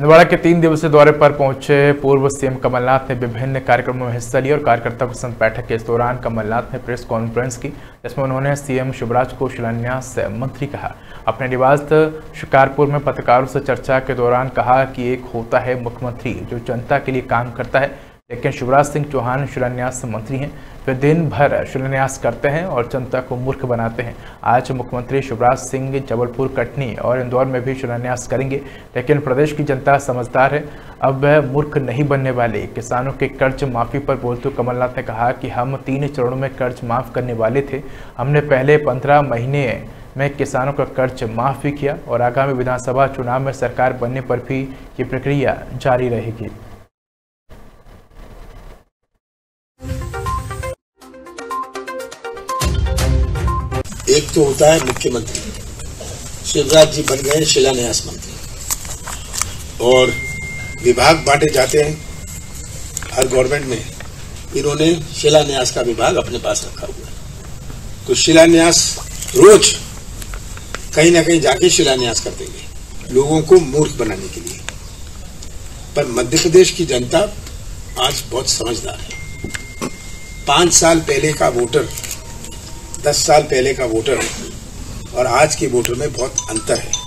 छिंदवाड़ा के 3 दिवसीय दौरे पर पहुंचे पूर्व सीएम कमलनाथ ने विभिन्न कार्यक्रमों में हिस्सा लिया और कार्यकर्ताओं के संग बैठक के इस दौरान कमलनाथ ने प्रेस कॉन्फ्रेंस की, जिसमें उन्होंने सीएम शिवराज को शिलान्यास मंत्री कहा। अपने निवास शिकारपुर में पत्रकारों से चर्चा के दौरान कहा कि एक होता है मुख्यमंत्री जो जनता के लिए काम करता है, लेकिन शिवराज सिंह चौहान शिलान्यास मंत्री हैं, वे दिन भर शिलान्यास करते हैं और जनता को मूर्ख बनाते हैं। आज मुख्यमंत्री शिवराज सिंह जबलपुर, कटनी और इंदौर में भी शिलान्यास करेंगे, लेकिन प्रदेश की जनता समझदार है, अब वह मूर्ख नहीं बनने वाले। किसानों के कर्ज माफ़ी पर बोलते हुए कमलनाथ ने कहा कि हम 3 चरणों में कर्ज माफ़ करने वाले थे। हमने पहले 15 महीने में किसानों का कर्ज माफ़ भी किया और आगामी विधानसभा चुनाव में सरकार बनने पर भी ये प्रक्रिया जारी रहेगी। एक तो होता है मुख्यमंत्री, शिवराज जी बन गए शिलान्यास मंत्री और विभाग बांटे जाते हैं हर गवर्नमेंट में, इन्होंने शिलान्यास का विभाग अपने पास रखा हुआ है। तो शिलान्यास रोज कहीं ना कहीं जाके शिलान्यास कर देंगे लोगों को मूर्ख बनाने के लिए। पर मध्य प्रदेश की जनता आज बहुत समझदार है। 5 साल पहले का वोटर 10 साल पहले का वोटर और आज के वोटर में बहुत अंतर है।